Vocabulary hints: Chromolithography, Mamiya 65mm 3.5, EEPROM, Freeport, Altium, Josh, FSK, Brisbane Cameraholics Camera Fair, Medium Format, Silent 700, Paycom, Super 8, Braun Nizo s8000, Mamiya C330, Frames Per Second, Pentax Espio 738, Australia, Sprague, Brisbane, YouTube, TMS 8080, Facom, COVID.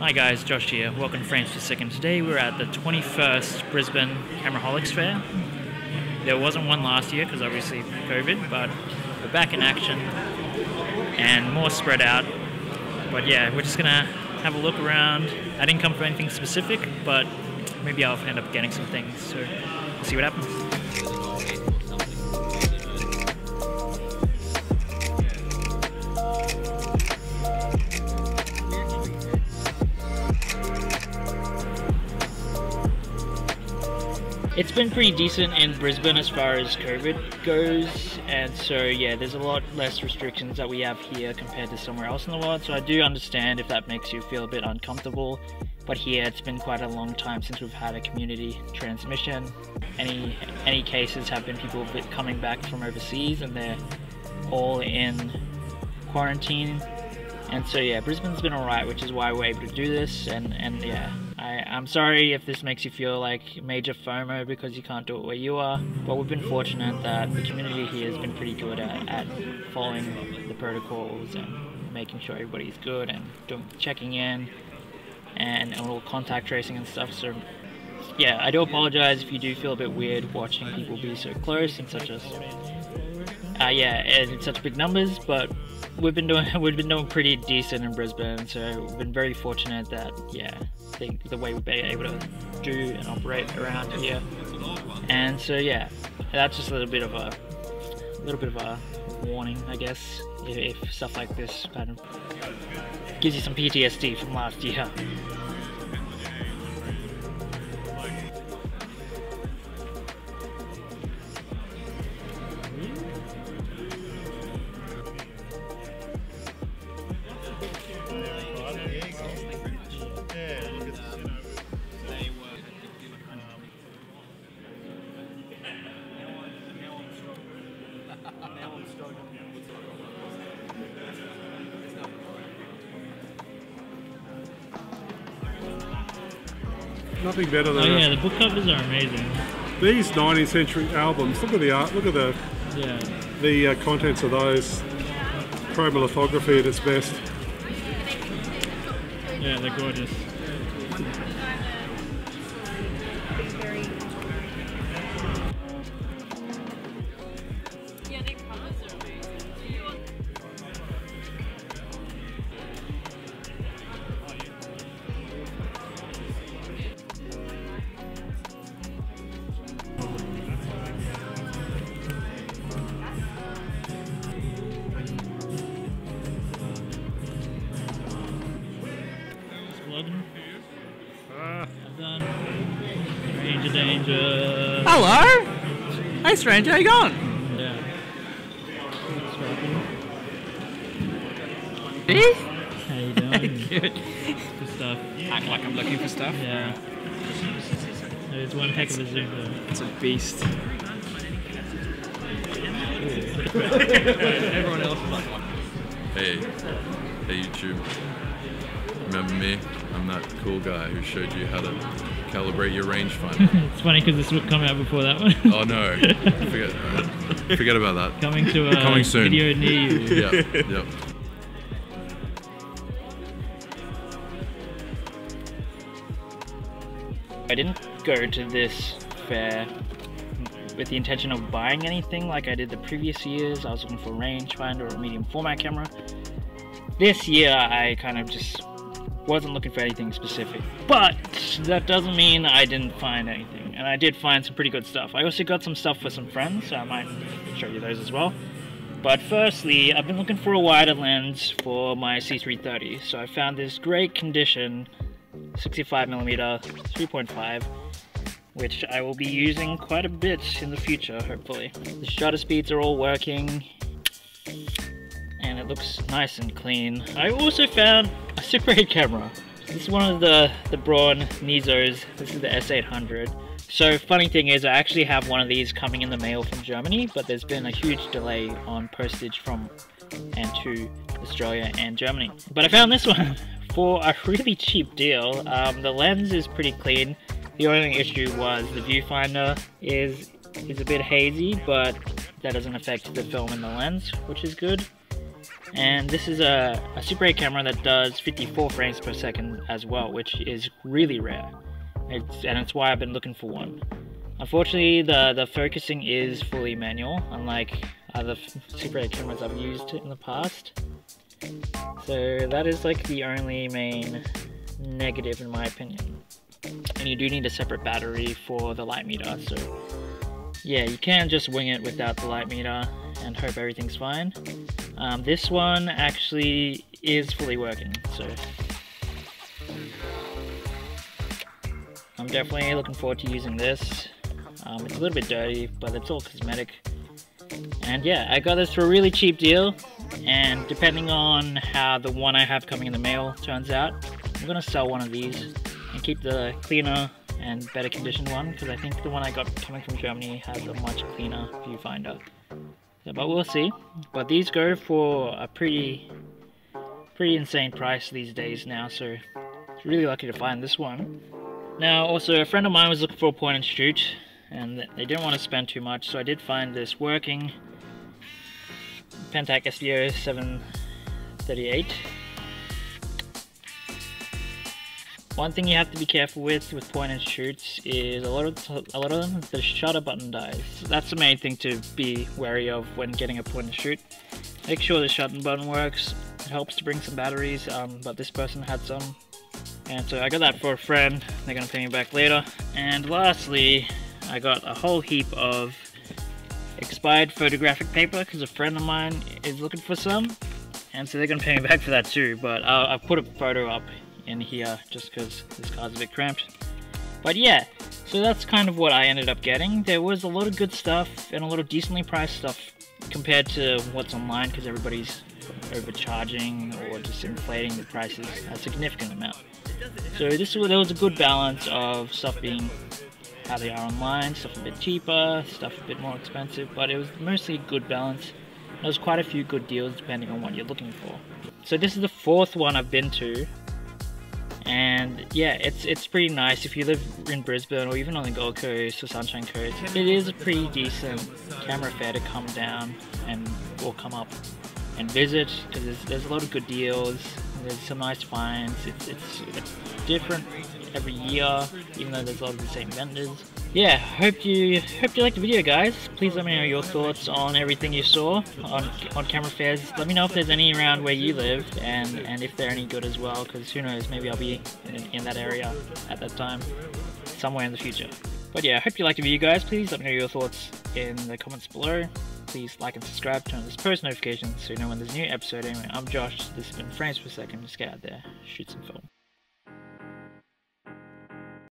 Hi guys, Josh here. Welcome to Frames Per Second. Today we're at the 21st Brisbane Cameraholics Fair. There wasn't one last year because obviously COVID, but we're back in action and more spread out. But yeah, we're just gonna have a look around. I didn't come for anything specific, but maybe I'll end up getting some things. So we'll see what happens. It's been pretty decent in Brisbane as far as COVID goes, and so yeah, there's a lot less restrictions that we have here compared to somewhere else in the world, so I do understand if that makes you feel a bit uncomfortable, but here it's been quite a long time since we've had a community transmission. Any cases have been people coming back from overseas and they're all in quarantine, and so yeah, Brisbane's been alright, which is why we're able to do this, and yeah. I'm sorry if this makes you feel like major FOMO because you can't do it where you are, but we've been fortunate that the community here has been pretty good at following the protocols and making sure everybody's good and checking in and all contact tracing and stuff. So yeah, I do apologize if you do feel a bit weird watching people be so close and such as yeah, in such big numbers, but we've been doing pretty decent in Brisbane, so we've been very fortunate that yeah, the way we've been able to do and operate around here. And so yeah, that's just a little bit of a warning, I guess, if stuff like this kind of gives you some PTSD from last year. Nothing better than that. Oh yeah, the book covers are amazing. These 19th century albums, look at the art, look at the contents of those. Chromolithography at its best. Yeah, they're gorgeous. Ranger Danger. Hello! Hey stranger, how you going? Yeah. Hey? How you doing? Good. Good stuff. Act like I'm looking for stuff? Yeah. There's one heck of a zoom though. It's a beast. Everyone else is like, hey. Hey YouTube. Remember me? I'm that cool guy who showed you how to calibrate your rangefinder. It's funny because this would come out before that one. Oh no! Forget about that. Coming to coming soon. Video near you. Yep. Yep. I didn't go to this fair with the intention of buying anything like I did the previous years. I was looking for a rangefinder or a medium format camera. This year, I kind of just wasn't looking for anything specific, but that doesn't mean I didn't find anything, and I did find some pretty good stuff. I also got some stuff for some friends, so I might show you those as well. But firstly, I've been looking for a wider lens for my C330, so I found this great condition 65mm 3.5, which I will be using quite a bit in the future, hopefully. The shutter speeds are all working, and it looks nice and clean. I also found a Super 8 camera. This is one of the Braun Nizos. This is the S800. So funny thing is, I actually have one of these coming in the mail from Germany, but there's been a huge delay on postage from and to Australia and Germany. But I found this one for a really cheap deal. The lens is pretty clean. The only issue was the viewfinder is a bit hazy, but that doesn't affect the film in the lens, which is good. And this is a Super 8 camera that does 54 frames per second as well, which is really rare. And it's why I've been looking for one. Unfortunately, the focusing is fully manual, unlike other Super 8 cameras I've used in the past. So that is like the only main negative in my opinion. And you do need a separate battery for the light meter, so yeah, you can just wing it without the light meter and hope everything's fine. This one actually is fully working, so I'm definitely looking forward to using this. It's a little bit dirty, but it's all cosmetic. And yeah, I got this for a really cheap deal, and depending on how the one I have coming in the mail turns out, I'm gonna sell one of these and keep the cleaner and better conditioned one, because I think the one I got coming from Germany has a much cleaner viewfinder. So, but we'll see. But these go for a pretty insane price these days now, so it's really lucky to find this one. Now also, a friend of mine was looking for a point and shoot, and they didn't want to spend too much, so I did find this working Pentax Espio 738. One thing you have to be careful with point and shoots is a lot of them, the shutter button dies. That's the main thing to be wary of when getting a point and shoot. Make sure the shutter button works. It helps to bring some batteries, but this person had some, and so I got that for a friend. They're gonna pay me back later. And lastly, I got a whole heap of expired photographic paper because a friend of mine is looking for some, and so they're gonna pay me back for that too. But I'll put a photo up in here just because this car's a bit cramped. But yeah, so that's kind of what I ended up getting. There was a lot of good stuff and a lot of decently priced stuff compared to what's online, because everybody's overcharging or just inflating the prices a significant amount. So there was a good balance of stuff being how they are online, stuff a bit cheaper, stuff a bit more expensive, but it was mostly a good balance. There was quite a few good deals depending on what you're looking for. So this is the fourth one I've been to. And yeah, it's pretty nice. If you live in Brisbane or even on the Gold Coast or Sunshine Coast, it is a pretty decent camera fair to come down and or come up and visit, because there's a lot of good deals. There's some nice finds. It's different every year, even though there's a lot of the same vendors. Yeah, hope you liked the video, guys. Please let me know your thoughts on everything you saw on camera fairs. Let me know if there's any around where you live, and if they're any good as well, because who knows, maybe I'll be in that area at that time somewhere in the future. But yeah, hope you liked the video, guys. Please let me know your thoughts in the comments below. Please like and subscribe, turn on those post notifications so you know when there's a new episode. Anyway, I'm Josh, this has been Frames Per Second. Just get out there, shoot some film.